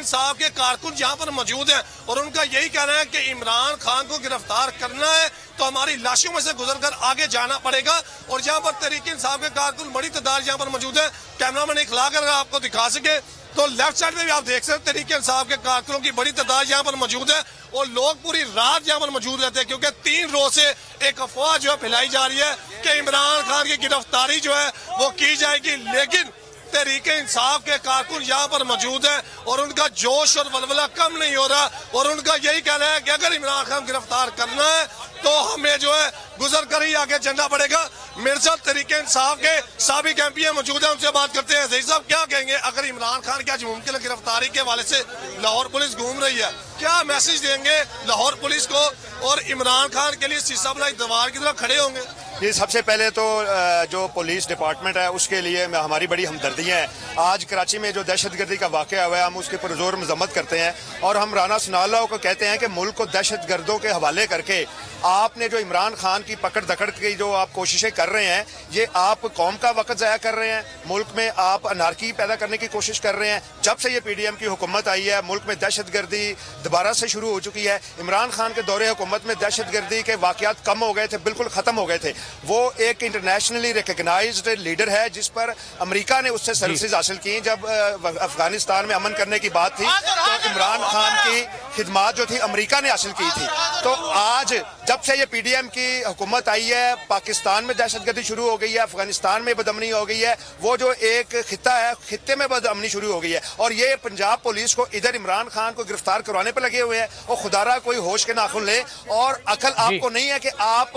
तहरीक-ए-इंसाफ के कारकुन यहाँ पर मौजूद हैं और उनका यही कहना है कि इमरान खान को गिरफ्तार करना है तो हमारी लाशों में से गुजरकर आगे जाना पड़ेगा। और यहाँ पर तहरीक-ए-इंसाफ के कारकुन बड़ी तादाद यहाँ पर मौजूद है। कैमरामैन इखलाक अगर आपको दिखा सके तो लेफ्ट साइड में भी आप देख सकते हैं तहरीक-ए-इंसाफ के कारकुनों की बड़ी तादाद यहाँ पर मौजूद है और लोग पूरी रात यहाँ पर मौजूद रहते हैं क्योंकि 3 रोज से एक अफवाह जो है फैलाई जा रही है कि इमरान खान की गिरफ्तारी जो है वो की जाएगी, लेकिन तहरीक-ए-इंसाफ के कारकुन यहाँ पर मौजूद है और उनका जोश और वलवला कम नहीं हो रहा और उनका यही कहना है कि अगर इमरान खान गिरफ्तार करना है तो हमें जो है गुजर कर ही आगे चलना पड़ेगा। मेरे साथ तहरीक-ए-इंसाफ के साबिक एमपी मौजूद है, उनसे बात करते हैं। सही साहब, क्या कहेंगे अगर इमरान खान की आज मुमकिन गिरफ्तारी के हवाले से लाहौर पुलिस घूम रही है, क्या मैसेज देंगे लाहौर पुलिस को और इमरान खान के लिए शीशा बनाई दीवार की तरफ खड़े होंगे? जी, सबसे पहले तो जो पुलिस डिपार्टमेंट है उसके लिए हमारी बड़ी हमदर्दी है। आज कराची में जो दहशतगर्दी का वाक़या हुआ है हम उसके पुरजोर मजम्मत करते हैं और हम राणा सुनाला को कहते हैं कि मुल्क को दहशतगर्दों के हवाले करके आपने जो इमरान खान की पकड़ दकड़ की जो आप कोशिशें कर रहे हैं, ये आप कौम का वक्त ज़ाया कर रहे हैं, मुल्क में आप अनारकी पैदा करने की कोशिश कर रहे हैं। जब से ये PDM की हुकूमत आई है मुल्क में दहशतगर्दी दोबारा से शुरू हो चुकी है। इमरान खान के दौरे हुकूमत में दहशतगर्दी के वाक़यात कम हो गए थे, बिल्कुल ख़त्म हो गए थे। वो एक इंटरनेशनली रिकगनाइज्ड लीडर है जिस पर अमेरिका ने उससे सर्विसेज हासिल की। जब अफगानिस्तान में अमन करने की बात थी तो इमरान खान की खिदमात जो थी अमेरिका ने हासिल की थी। तो आज जब से ये PDM की हुकूमत आई है पाकिस्तान में दहशतगर्दी शुरू हो गई है, अफगानिस्तान में बदअमनी हो गई है, वो जो एक खिता है खिते में बदअमनी शुरू हो गई है और ये पंजाब पुलिस को इधर इमरान खान को गिरफ्तार करवाने पर लगे हुए हैं। और खुदारा कोई होश के नाखून ले और अकल आपको नहीं है कि आप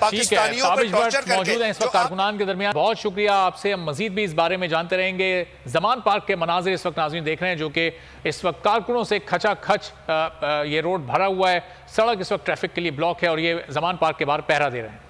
पाकिस्तानियों पर टॉर्चर करके। इस वक्त कारकुनान के दरमियान बहुत शुक्रिया आपसे, हम मजीद भी इस बारे में जानते रहेंगे। जमान पार्क के मनाजिर इस वक्त नाज़रीन देख रहे हैं जो कि इस वक्त कारकुनों से खचाखच ये रोड भरा हुआ है, सड़क इस वक्त ट्रैफिक के लिए ब्लॉक है और ये जमान पार्क के बाहर पहरा दे रहे हैं।